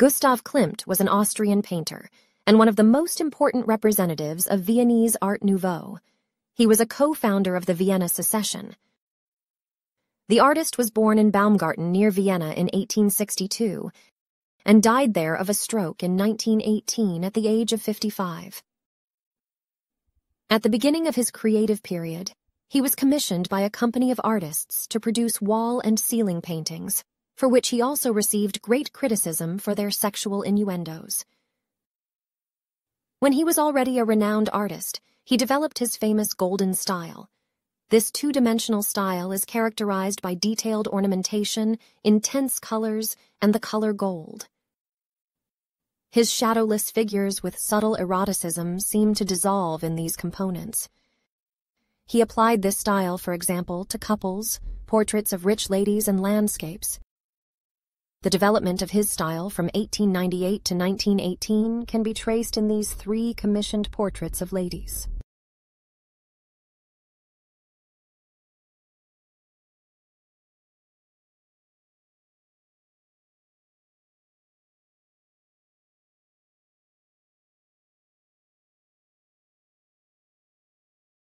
Gustav Klimt was an Austrian painter and one of the most important representatives of Viennese Art Nouveau. He was a co-founder of the Vienna Secession. The artist was born in Baumgarten near Vienna in 1862 and died there of a stroke in 1918 at the age of 55. At the beginning of his creative period, he was commissioned by a company of artists to produce wall and ceiling paintings, for which he also received great criticism for their sexual innuendos. When he was already a renowned artist, he developed his famous Golden Style. This two-dimensional style is characterized by detailed ornamentation, intense colors, and the color gold. His shadowless figures with subtle eroticism seem to dissolve in these components. He applied this style, for example, to couples, portraits of rich ladies, and landscapes. The development of his style from 1898 to 1918 can be traced in these three commissioned portraits of ladies.